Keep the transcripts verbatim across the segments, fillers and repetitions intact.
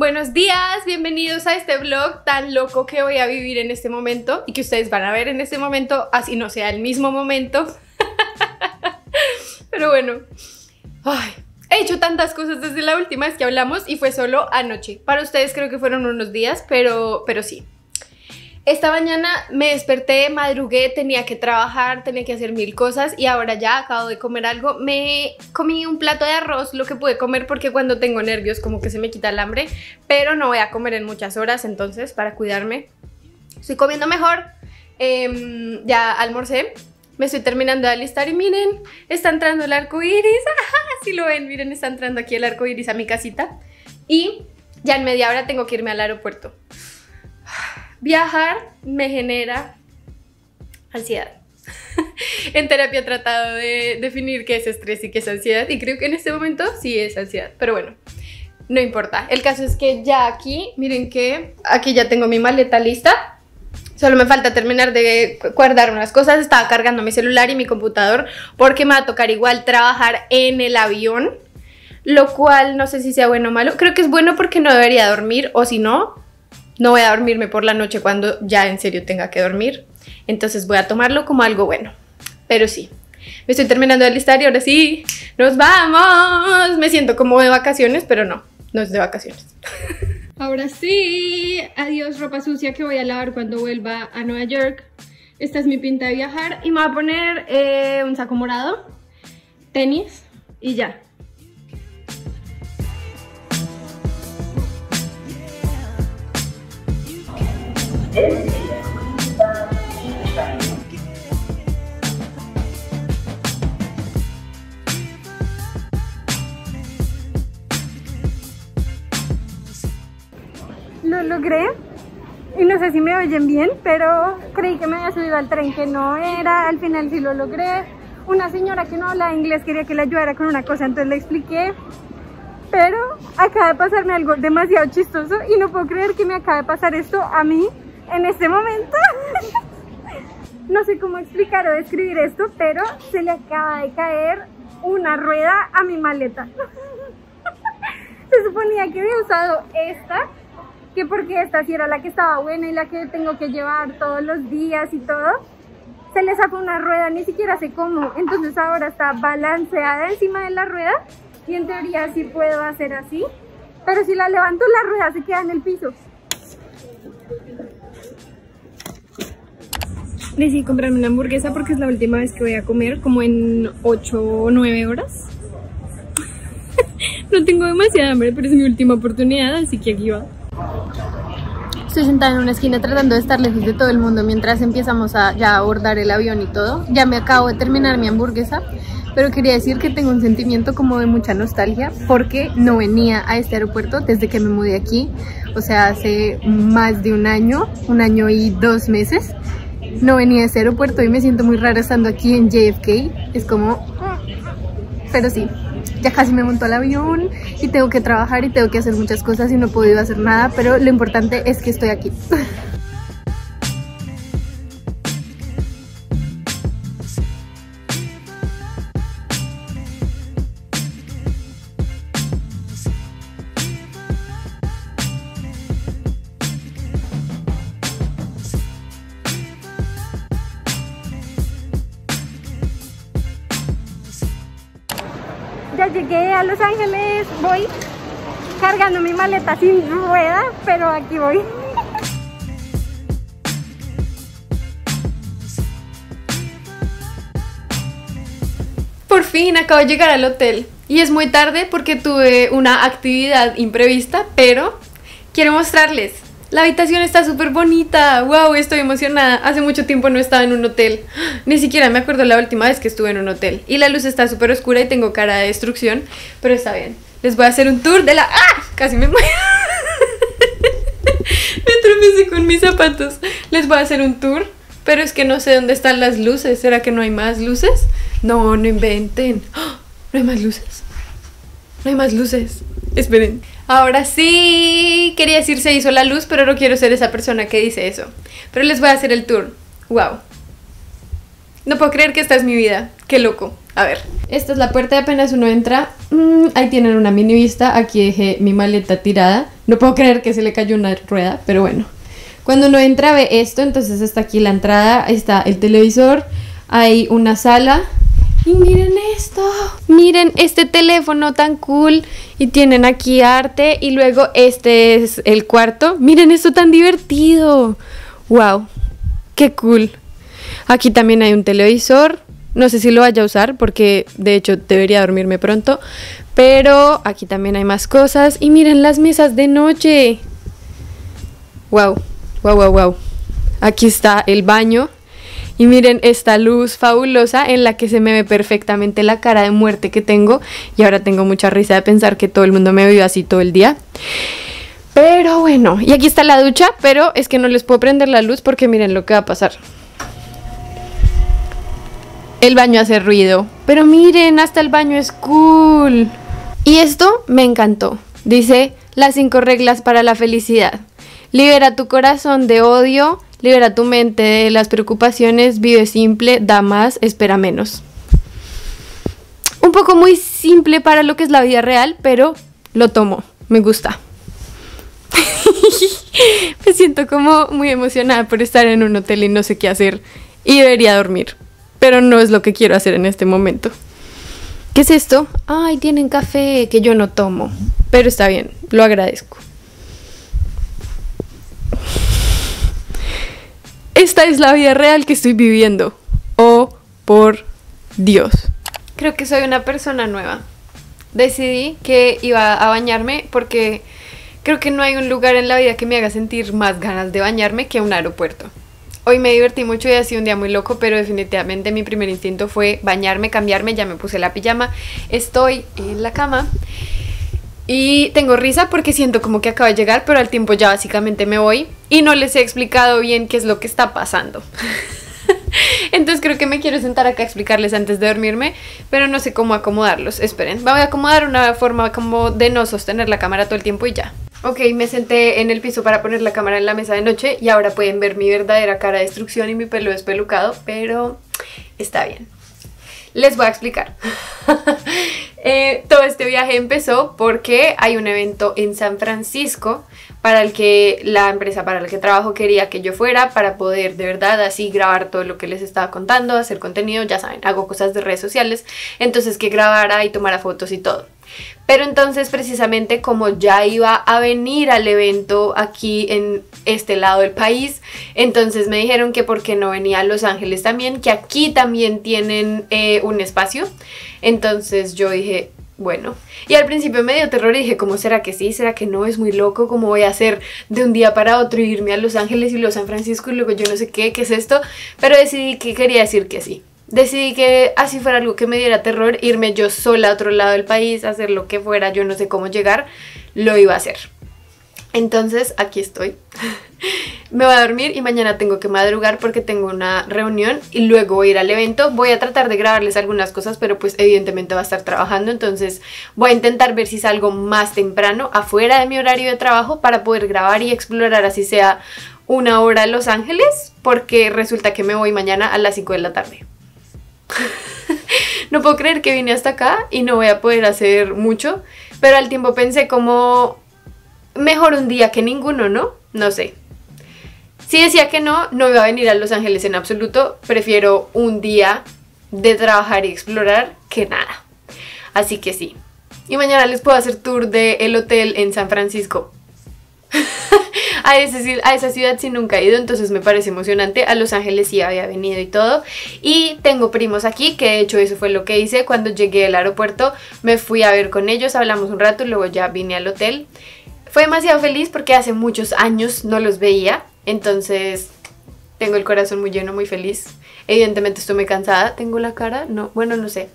Buenos días, bienvenidos a este vlog tan loco que voy a vivir en este momento y que ustedes van a ver en este momento, así no sea el mismo momento. Pero bueno, ay, he hecho tantas cosas desde la última vez que hablamos y fue solo anoche. Para ustedes creo que fueron unos días, pero, pero sí. Esta mañana me desperté, madrugué, tenía que trabajar, tenía que hacer mil cosas y ahora ya acabo de comer algo. Me comí un plato de arroz, lo que pude comer porque cuando tengo nervios como que se me quita el hambre, pero no voy a comer en muchas horas, entonces para cuidarme. Estoy comiendo mejor, eh, ya almorcé, me estoy terminando de alistar y miren, está entrando el arco iris. Si lo ven, miren, está entrando aquí el arco iris a mi casita y ya en media hora tengo que irme al aeropuerto. Viajar me genera ansiedad. En terapia he tratado de definir qué es estrés y qué es ansiedad y creo que en este momento sí es ansiedad, pero bueno, no importa. El caso es que ya aquí, miren que aquí ya tengo mi maleta lista. Solo me falta terminar de guardar unas cosas. Estaba cargando mi celular y mi computador porque me va a tocar igual trabajar en el avión, lo cual no sé si sea bueno o malo. Creo que es bueno porque no debería dormir o si no, no voy a dormirme por la noche cuando ya en serio tenga que dormir. Entonces voy a tomarlo como algo bueno. Pero sí, me estoy terminando de listar y ahora sí, ¡nos vamos! Me siento como de vacaciones, pero no, no es de vacaciones. Ahora sí, adiós ropa sucia que voy a lavar cuando vuelva a Nueva York. Esta es mi pinta de viajar y me voy a poner eh, un saco morado, tenis y ya. Lo logré y no sé si me oyen bien, pero creí que me había subido al tren que no era. Al final sí lo logré. Una señora que no hablaba inglés quería que la ayudara con una cosa, entonces le expliqué. Pero acaba de pasarme algo demasiado chistoso y no puedo creer que me acaba de pasar esto a mí en este momento. No sé cómo explicar o describir esto, pero se le acaba de caer una rueda a mi maleta. Se suponía que había usado esta, que porque esta sí era la que estaba buena y la que tengo que llevar todos los días y todo. Se le sacó una rueda, ni siquiera sé cómo. Entonces ahora está balanceada encima de la rueda. Y en teoría sí puedo hacer así, pero si la levanto la rueda se queda en el piso. Decidí comprarme una hamburguesa porque es la última vez que voy a comer, como en ocho o nueve horas. No tengo demasiada hambre, pero es mi última oportunidad, así que aquí va. Estoy sentada en una esquina tratando de estar lejos de todo el mundo mientras empezamos a ya abordar el avión y todo. Ya me acabo de terminar mi hamburguesa. Pero quería decir que tengo un sentimiento como de mucha nostalgia porque no venía a este aeropuerto desde que me mudé aquí. O sea, hace más de un año, un año y dos meses, no venía a este aeropuerto y me siento muy rara estando aquí en J F K. Es como... Pero sí, ya casi me montó el avión y tengo que trabajar y tengo que hacer muchas cosas y no he podido hacer nada, pero lo importante es que estoy aquí. Ya llegué a Los Ángeles, voy cargando mi maleta sin rueda, pero aquí voy. Por fin acabo de llegar al hotel y es muy tarde porque tuve una actividad imprevista, pero quiero mostrarles. La habitación está súper bonita, wow, estoy emocionada. Hace mucho tiempo no estaba en un hotel, ni siquiera me acuerdo la última vez que estuve en un hotel. Y la luz está súper oscura y tengo cara de destrucción, pero está bien. Les voy a hacer un tour de la... ¡Ah! Casi me muero. Me tropecé con mis zapatos. Les voy a hacer un tour, pero es que no sé dónde están las luces. ¿Será que no hay más luces? No, no inventen. ¡Oh! ¿No hay más luces? No hay más luces. Esperen. Ahora sí, quería decir se hizo la luz, pero no quiero ser esa persona que dice eso. Pero les voy a hacer el tour. Wow. No puedo creer que esta es mi vida. Qué loco. A ver. Esta es la puerta, apenas uno entra. Mm, ahí tienen una mini vista. Aquí dejé mi maleta tirada. No puedo creer que se le cayó una rueda, pero bueno. Cuando uno entra ve esto, entonces está aquí la entrada, está el televisor, hay una sala. Y miren esto, miren este teléfono tan cool, y tienen aquí arte, y luego este es el cuarto. Miren esto tan divertido, wow, qué cool. Aquí también hay un televisor, no sé si lo vaya a usar porque de hecho debería dormirme pronto, pero aquí también hay más cosas. Y miren las mesas de noche, wow, wow, wow, wow. Aquí está el baño. Y miren esta luz fabulosa en la que se me ve perfectamente la cara de muerte que tengo. Y ahora tengo mucha risa de pensar que todo el mundo me vio así todo el día. Pero bueno, y aquí está la ducha, pero es que no les puedo prender la luz porque miren lo que va a pasar. El baño hace ruido, pero miren, hasta el baño es cool. Y esto me encantó. Dice, las cinco reglas para la felicidad. Libera tu corazón de odio. Libera tu mente de las preocupaciones, vive simple, da más, espera menos. Un poco muy simple para lo que es la vida real, pero lo tomo, me gusta. Me siento como muy emocionada por estar en un hotel y no sé qué hacer. Y debería dormir, pero no es lo que quiero hacer en este momento. ¿Qué es esto? Ay, tienen café que yo no tomo, pero está bien, lo agradezco. Esta es la vida real que estoy viviendo. Oh, por Dios. Creo que soy una persona nueva. Decidí que iba a bañarme porque creo que no hay un lugar en la vida que me haga sentir más ganas de bañarme que un aeropuerto. Hoy me divertí mucho y ha sido un día muy loco, pero definitivamente mi primer instinto fue bañarme, cambiarme. Ya me puse la pijama, estoy en la cama. Y tengo risa porque siento como que acabo de llegar, pero al tiempo ya básicamente me voy. Y no les he explicado bien qué es lo que está pasando. Entonces creo que me quiero sentar acá a explicarles antes de dormirme, pero no sé cómo acomodarlos. Esperen, voy a acomodar una forma como de no sostener la cámara todo el tiempo y ya. Ok, me senté en el piso para poner la cámara en la mesa de noche y ahora pueden ver mi verdadera cara de destrucción y mi pelo despelucado, pero está bien. Les voy a explicar. eh, todo este viaje empezó porque hay un evento en San Francisco para el que la empresa para la que trabajo quería que yo fuera para poder de verdad así grabar todo lo que les estaba contando, hacer contenido, ya saben, hago cosas de redes sociales, entonces que grabara y tomara fotos y todo. Pero entonces precisamente como ya iba a venir al evento aquí en este lado del país, entonces me dijeron que por qué no venía a Los Ángeles también, que aquí también tienen eh, un espacio. Entonces yo dije, bueno, y al principio me dio terror y dije, ¿cómo será que sí? ¿Será que no? Es muy loco, ¿cómo voy a hacer de un día para otro irme a Los Ángeles y luego San Francisco y luego yo no sé qué, qué es esto? Pero decidí que quería decir que sí. Decidí que así fuera algo que me diera terror, irme yo sola a otro lado del país, hacer lo que fuera, yo no sé cómo llegar, lo iba a hacer. Entonces aquí estoy. Me voy a dormir y mañana tengo que madrugar porque tengo una reunión y luego voy a ir al evento. Voy a tratar de grabarles algunas cosas, pero pues evidentemente va a estar trabajando, entonces voy a intentar ver si salgo más temprano afuera de mi horario de trabajo para poder grabar y explorar así sea una hora a Los Ángeles, porque resulta que me voy mañana a las cinco de la tarde. No puedo creer que vine hasta acá y no voy a poder hacer mucho, pero al tiempo pensé como mejor un día que ninguno, ¿no? No sé. Si decía que no, no iba a venir a Los Ángeles en absoluto. Prefiero un día de trabajar y explorar que nada. Así que sí. Y mañana les puedo hacer tour del hotel en San Francisco. A ese, a esa ciudad sí nunca he ido, entonces me parece emocionante. A Los Ángeles sí había venido y todo. Y tengo primos aquí, que de hecho eso fue lo que hice. Cuando llegué al aeropuerto me fui a ver con ellos, hablamos un rato y luego ya vine al hotel. Fue demasiado feliz porque hace muchos años no los veía, entonces tengo el corazón muy lleno, muy feliz. Evidentemente estoy muy cansada. ¿Tengo la cara? No, bueno, no sé.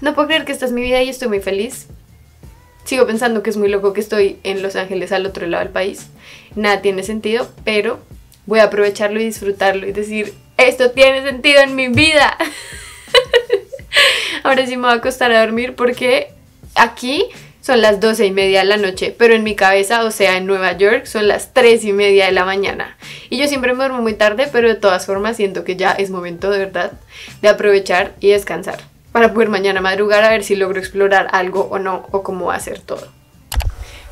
No puedo creer que esta es mi vida y estoy muy feliz. Sigo pensando que es muy loco que estoy en Los Ángeles al otro lado del país. Nada tiene sentido, pero voy a aprovecharlo y disfrutarlo y decir, esto tiene sentido en mi vida. Ahora sí me voy a acostar a dormir porque aquí son las doce y media de la noche, pero en mi cabeza, o sea, en Nueva York, son las tres y media de la mañana. Y yo siempre me duermo muy tarde, pero de todas formas siento que ya es momento de verdad de aprovechar y descansar para poder mañana madrugar a ver si logro explorar algo o no, o cómo va a ser todo.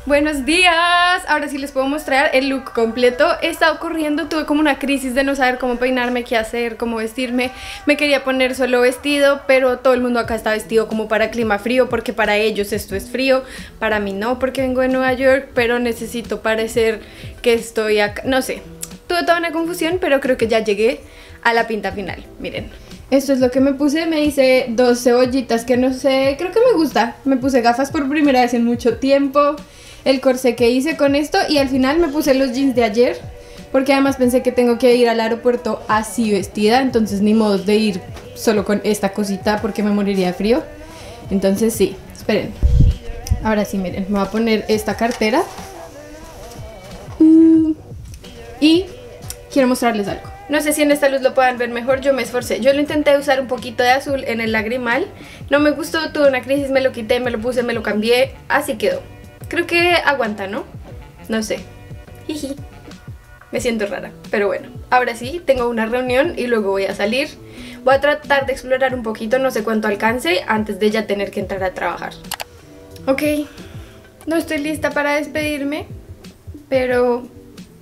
Buenos días, ahora sí les puedo mostrar el look completo. He estado corriendo, tuve como una crisis de no saber cómo peinarme, qué hacer, cómo vestirme. Me quería poner solo vestido, pero todo el mundo acá está vestido como para clima frío, porque para ellos esto es frío, para mí no, porque vengo de Nueva York, pero necesito parecer que estoy acá, no sé. Tuve toda una confusión, pero creo que ya llegué a la pinta final, miren. Esto es lo que me puse, me hice dos cebollitas que no sé, creo que me gusta. Me puse gafas por primera vez en mucho tiempo, el corsé que hice con esto, y al final me puse los jeans de ayer porque además pensé que tengo que ir al aeropuerto así vestida, entonces ni modo de ir solo con esta cosita porque me moriría de frío. Entonces sí, esperen, ahora sí miren, me voy a poner esta cartera y quiero mostrarles algo. No sé si en esta luz lo puedan ver mejor, yo me esforcé. Yo lo intenté usar un poquito de azul en el lagrimal, no me gustó, tuve una crisis, me lo quité, me lo puse, me lo cambié, así quedó. Creo que aguanta, ¿no? No sé. Jiji. Me siento rara, pero bueno. Ahora sí, tengo una reunión y luego voy a salir. Voy a tratar de explorar un poquito, no sé cuánto alcance, antes de ya tener que entrar a trabajar. Ok, no estoy lista para despedirme, pero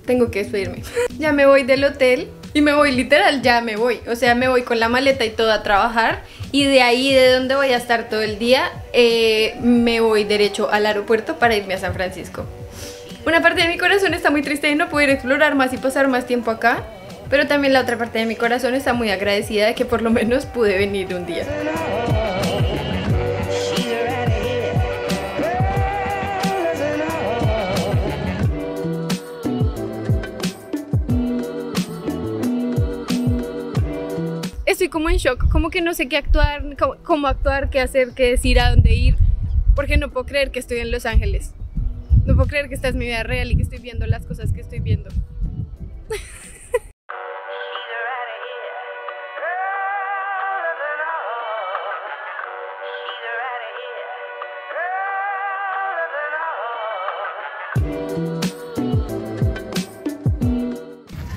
tengo que despedirme. Ya me voy del hotel y me voy literal, ya me voy. O sea, me voy con la maleta y todo a trabajar. Y de ahí, de donde voy a estar todo el día, eh, me voy derecho al aeropuerto para irme a San Francisco. Una parte de mi corazón está muy triste de no poder explorar más y pasar más tiempo acá, pero también la otra parte de mi corazón está muy agradecida de que por lo menos pude venir un día. Estoy como en shock, como que no sé qué actuar, cómo, cómo actuar, qué hacer, qué decir, a dónde ir, porque no puedo creer que estoy en Los Ángeles. No puedo creer que esta es mi vida real y que estoy viendo las cosas que estoy viendo.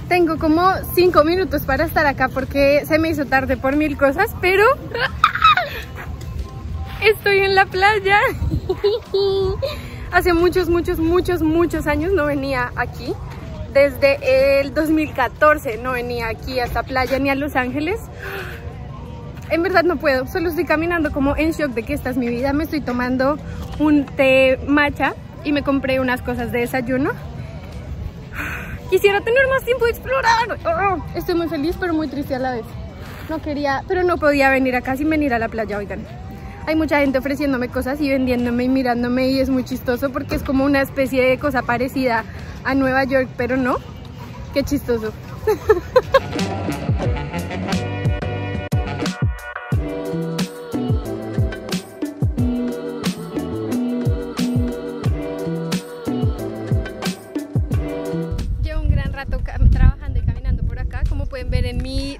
Tengo como cinco minutos para estar acá porque se me hizo tarde por mil cosas, pero estoy en la playa. Hace muchos, muchos, muchos, muchos años no venía aquí. Desde el dos mil catorce no venía aquí a esta playa ni a Los Ángeles. En verdad no puedo, solo estoy caminando como en shock de que esta es mi vida. Me estoy tomando un té matcha y me compré unas cosas de desayuno. Quisiera tener más tiempo de explorar. Oh, estoy muy feliz pero muy triste a la vez. No quería, pero no podía venir acá sin venir a la playa, oigan. Hay mucha gente ofreciéndome cosas y vendiéndome y mirándome y es muy chistoso porque es como una especie de cosa parecida a Nueva York, pero no. Qué chistoso.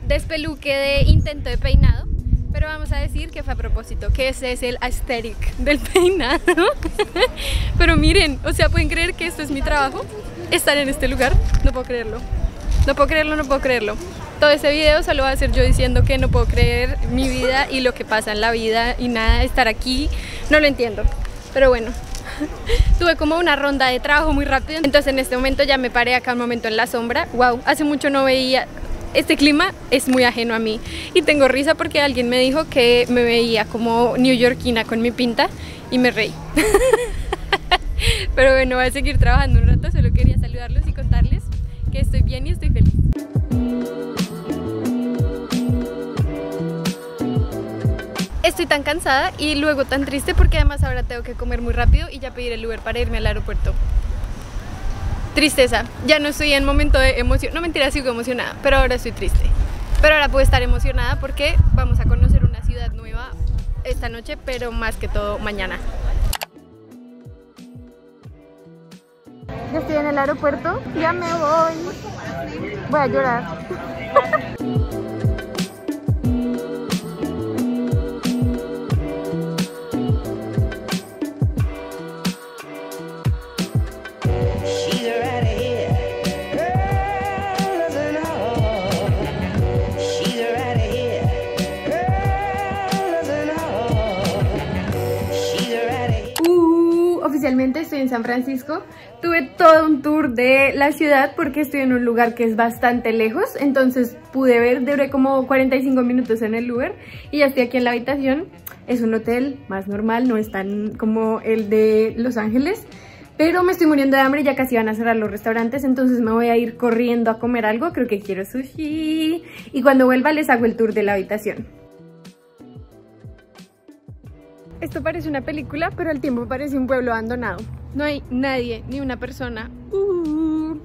Despeluque de intento de peinado, pero vamos a decir que fue a propósito, que ese es el aesthetic del peinado. Pero miren, o sea, ¿pueden creer que esto es mi trabajo? Estar en este lugar, no puedo creerlo, no puedo creerlo, no puedo creerlo. Todo este video solo va a ser yo diciendo que no puedo creer mi vida y lo que pasa en la vida y nada, estar aquí, no lo entiendo, pero bueno. Tuve como una ronda de trabajo muy rápido, entonces en este momento ya me paré acá un momento en la sombra. Wow, hace mucho no veía... Este clima es muy ajeno a mí y tengo risa porque alguien me dijo que me veía como neoyorquina con mi pinta y me reí. Pero bueno, voy a seguir trabajando un rato, solo quería saludarlos y contarles que estoy bien y estoy feliz. Estoy tan cansada y luego tan triste porque además ahora tengo que comer muy rápido y ya pedir el Uber para irme al aeropuerto. Tristeza, ya no estoy en momento de emoción, no mentira, sigo emocionada, pero ahora estoy triste. Pero ahora puedo estar emocionada porque vamos a conocer una ciudad nueva esta noche, pero más que todo mañana. Ya estoy en el aeropuerto, ya me voy, voy a llorar. actualmente estoy en San Francisco. Tuve todo un tour de la ciudad porque estoy en un lugar que es bastante lejos, entonces pude ver, duré como cuarenta y cinco minutos en el Uber y ya estoy aquí en la habitación. Es un hotel más normal, no es tan como el de Los Ángeles, pero me estoy muriendo de hambre, ya casi van a cerrar los restaurantes, entonces me voy a ir corriendo a comer algo, creo que quiero sushi, y cuando vuelva les hago el tour de la habitación. Esto parece una película, pero al tiempo parece un pueblo abandonado. No hay nadie, ni una persona. Uh,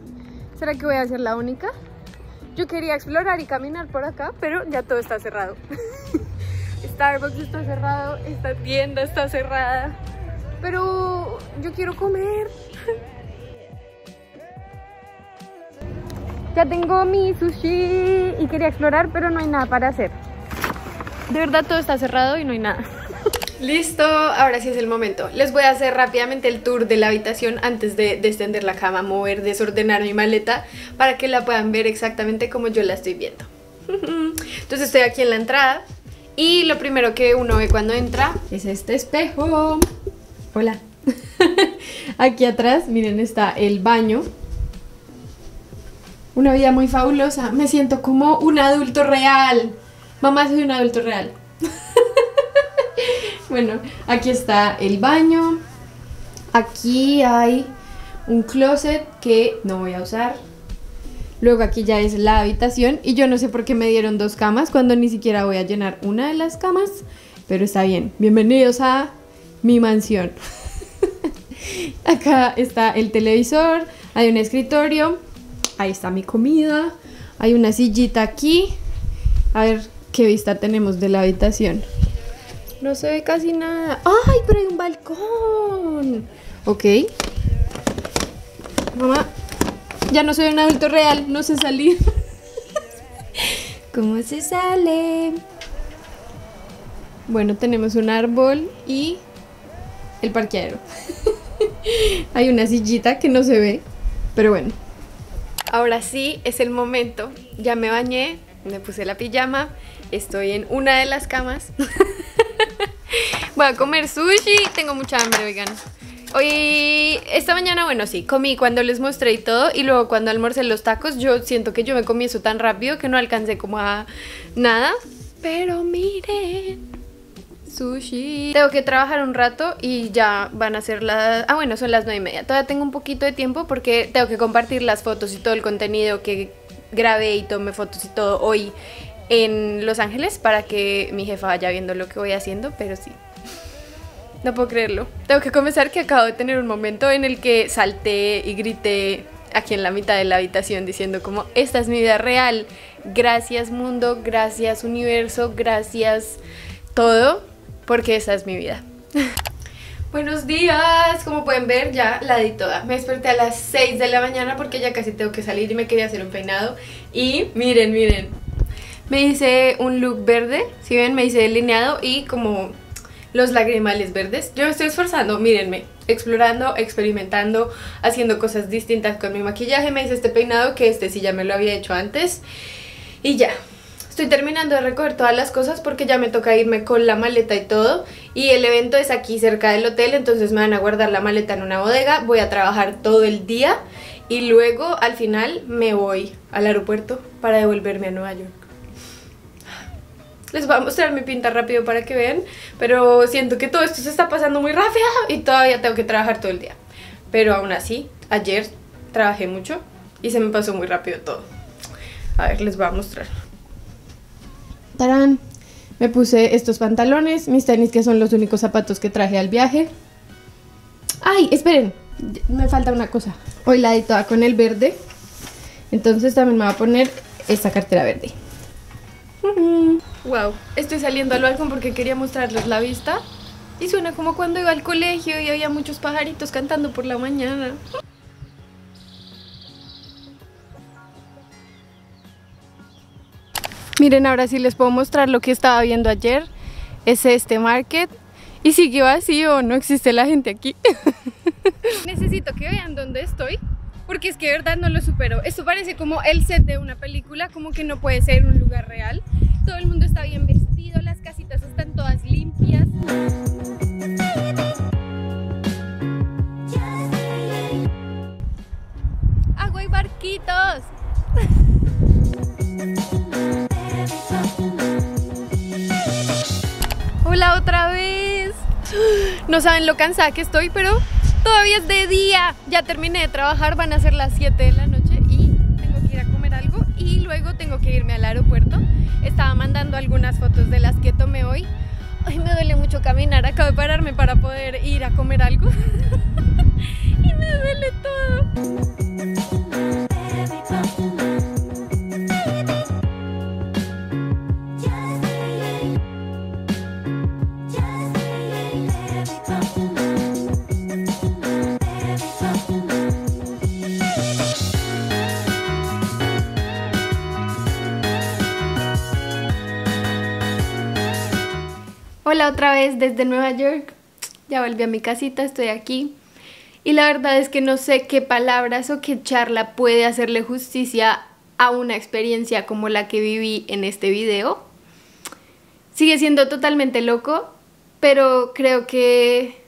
¿Será que voy a ser la única? Yo quería explorar y caminar por acá, pero ya todo está cerrado. Starbucks está cerrado, esta tienda está cerrada. Pero yo quiero comer. Ya tengo mi sushi y quería explorar, pero no hay nada para hacer. De verdad todo está cerrado y no hay nada. Listo, ahora sí es el momento. Les voy a hacer rápidamente el tour de la habitación antes de extender la cama, mover, desordenar mi maleta para que la puedan ver exactamente como yo la estoy viendo. Entonces estoy aquí en la entrada y lo primero que uno ve cuando entra es este espejo. Hola. Aquí atrás, miren, está el baño. Una vida muy fabulosa. Me siento como un adulto real. Mamá, soy un adulto real. Bueno, aquí está el baño. Aquí hay un closet que no voy a usar. Luego aquí ya es la habitación. Y yo no sé por qué me dieron dos camas cuando ni siquiera voy a llenar una de las camas. Pero está bien. Bienvenidos a mi mansión. Acá está el televisor. Hay un escritorio. Ahí está mi comida. Hay una sillita aquí. A ver qué vista tenemos de la habitación. No se ve casi nada. ¡Ay, pero hay un balcón! Ok. Mamá, ya no soy un adulto real, no sé salir. ¿Cómo se sale? Bueno, tenemos un árbol y el parqueadero. Hay una sillita que no se ve, pero bueno. Ahora sí es el momento. Ya me bañé, me puse la pijama, estoy en una de las camas. Voy a comer sushi, tengo mucha hambre, oigan. Hoy, esta mañana, bueno, sí, comí cuando les mostré y todo. Y luego cuando almorcé los tacos, yo siento que yo me comí eso tan rápido que no alcancé como a nada. Pero miren, sushi. Tengo que trabajar un rato y ya van a ser las... Ah, bueno, son las nueve y media. Todavía tengo un poquito de tiempo porque tengo que compartir las fotos y todo el contenido que grabé y tomé fotos y todo hoy en Los Ángeles para que mi jefa vaya viendo lo que voy haciendo, pero sí. No puedo creerlo. Tengo que confesar que acabo de tener un momento en el que salté y grité aquí en la mitad de la habitación diciendo como, esta es mi vida real. Gracias mundo, gracias universo, gracias todo, porque esa es mi vida. Buenos días, como pueden ver ya la di toda. Me desperté a las seis de la mañana porque ya casi tengo que salir y me quería hacer un peinado. Y miren, miren, me hice un look verde, si ven me hice delineado y como... los lagrimales verdes. Yo me estoy esforzando, mírenme, explorando, experimentando, haciendo cosas distintas con mi maquillaje. Me hice este peinado que este sí ya me lo había hecho antes. Y ya, estoy terminando de recoger todas las cosas porque ya me toca irme con la maleta y todo. Y el evento es aquí cerca del hotel, entonces me van a guardar la maleta en una bodega. Voy a trabajar todo el día y luego al final me voy al aeropuerto para devolverme a Nueva York. Les voy a mostrar mi pinta rápido para que vean, pero siento que todo esto se está pasando muy rápido y todavía tengo que trabajar todo el día. Pero aún así, ayer trabajé mucho y se me pasó muy rápido todo. A ver, les voy a mostrar. ¡Tarán! Me puse estos pantalones, mis tenis que son los únicos zapatos que traje al viaje. ¡Ay! Esperen, me falta una cosa. Hoy la di toda con el verde, entonces también me voy a poner esta cartera verde. Wow, estoy saliendo al balcón porque quería mostrarles la vista. Y suena como cuando iba al colegio y había muchos pajaritos cantando por la mañana. Miren, ahora sí les puedo mostrar lo que estaba viendo ayer. Es este market. Y sigue vacío, no existe la gente aquí. Necesito que vean dónde estoy, porque es que de verdad no lo supero. Esto parece como el set de una película, como que no puede ser un lugar real. Todo el mundo está bien vestido, las casitas están todas limpias. mosquitos. Hola otra vez. No saben lo cansada que estoy, pero todavía es de día. Ya terminé de trabajar, van a ser las siete de la noche y tengo que ir a comer algo y luego tengo que irme al aeropuerto. Estaba mandando algunas fotos de las que tomé hoy. Ay, me duele mucho caminar, acabo de pararme para poder ir a comer algo. Y me duele todo. Hola otra vez desde Nueva York. Ya volví a mi casita, estoy aquí. Y la verdad es que no sé qué palabras o qué charla puede hacerle justicia a una experiencia como la que viví en este video. Sigue siendo totalmente loco, pero creo que...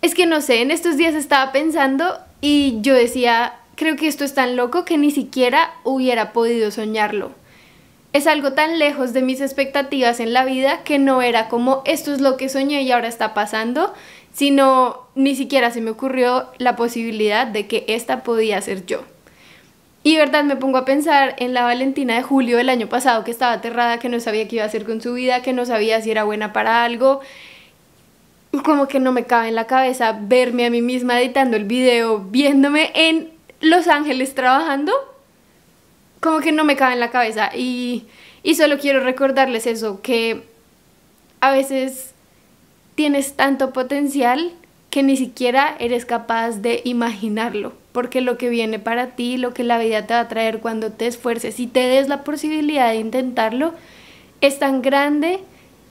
Es que no sé, en estos días estaba pensando y yo decía, creo que esto es tan loco que ni siquiera hubiera podido soñarlo. Es algo tan lejos de mis expectativas en la vida que no era como esto es lo que soñé y ahora está pasando, sino ni siquiera se me ocurrió la posibilidad de que esta podía ser yo. Y de verdad me pongo a pensar en la Valentina de julio del año pasado que estaba aterrada, que no sabía qué iba a hacer con su vida, que no sabía si era buena para algo. Como que no me cabe en la cabeza verme a mí misma editando el video, viéndome en Los Ángeles trabajando. Como que no me cabe en la cabeza y, y solo quiero recordarles eso, que a veces tienes tanto potencial que ni siquiera eres capaz de imaginarlo, porque lo que viene para ti, lo que la vida te va a traer cuando te esfuerces y te des la posibilidad de intentarlo, es tan grande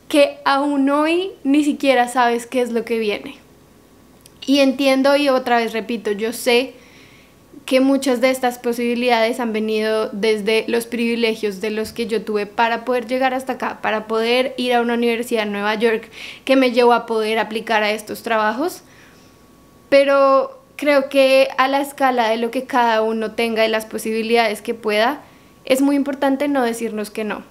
que aún hoy ni siquiera sabes qué es lo que viene. Y entiendo y otra vez repito, yo sé que muchas de estas posibilidades han venido desde los privilegios de los que yo tuve para poder llegar hasta acá, para poder ir a una universidad en Nueva York que me llevó a poder aplicar a estos trabajos, pero creo que a la escala de lo que cada uno tenga y las posibilidades que pueda, es muy importante no decirnos que no.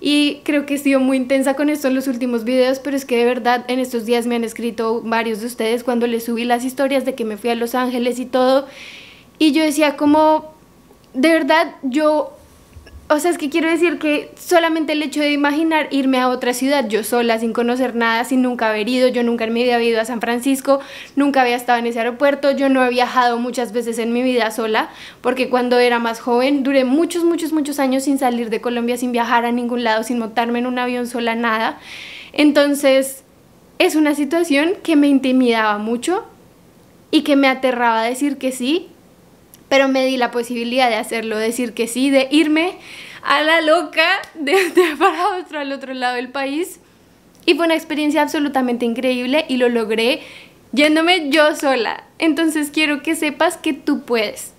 Y creo que he sido muy intensa con esto en los últimos videos, pero es que de verdad en estos días me han escrito varios de ustedes cuando les subí las historias de que me fui a Los Ángeles y todo, y yo decía como, de verdad, yo, o sea, es que quiero decir que solamente el hecho de imaginar irme a otra ciudad, yo sola, sin conocer nada, sin nunca haber ido, yo nunca en mi vida había ido a San Francisco, nunca había estado en ese aeropuerto, yo no he viajado muchas veces en mi vida sola, porque cuando era más joven duré muchos, muchos, muchos años sin salir de Colombia, sin viajar a ningún lado, sin montarme en un avión sola, nada. Entonces, es una situación que me intimidaba mucho y que me aterraba decir que sí, pero me di la posibilidad de hacerlo, decir que sí, de irme a la loca de, de para otro, al otro lado del país. Y fue una experiencia absolutamente increíble y lo logré yéndome yo sola. Entonces quiero que sepas que tú puedes,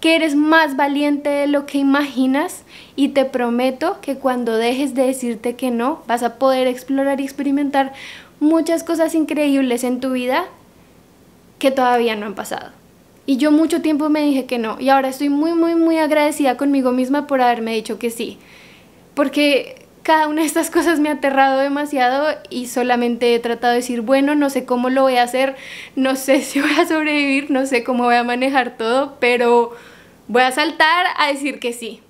que eres más valiente de lo que imaginas y te prometo que cuando dejes de decirte que no, vas a poder explorar y experimentar muchas cosas increíbles en tu vida que todavía no han pasado. Y yo mucho tiempo me dije que no, y ahora estoy muy, muy, muy agradecida conmigo misma por haberme dicho que sí. Porque cada una de estas cosas me ha aterrado demasiado y solamente he tratado de decir, bueno, no sé cómo lo voy a hacer, no sé si voy a sobrevivir, no sé cómo voy a manejar todo, pero voy a saltar a decir que sí.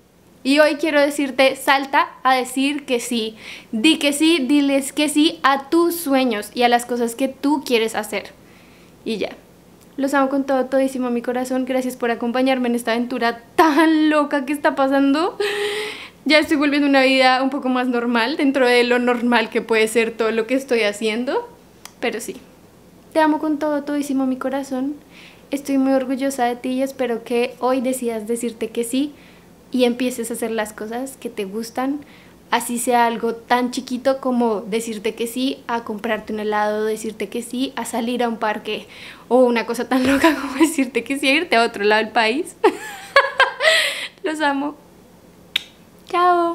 Y hoy quiero decirte, salta a decir que sí. Di que sí, diles que sí a tus sueños y a las cosas que tú quieres hacer. Y ya. Los amo con todo, todísimo mi corazón. Gracias por acompañarme en esta aventura tan loca que está pasando. Ya estoy volviendo una vida un poco más normal, dentro de lo normal que puede ser todo lo que estoy haciendo. Pero sí, te amo con todo, todísimo mi corazón. Estoy muy orgullosa de ti y espero que hoy decidas decirte que sí y empieces a hacer las cosas que te gustan. Así sea algo tan chiquito como decirte que sí a comprarte un helado, decirte que sí a salir a un parque o una cosa tan loca como decirte que sí a irte a otro lado del país. Los amo. Chao.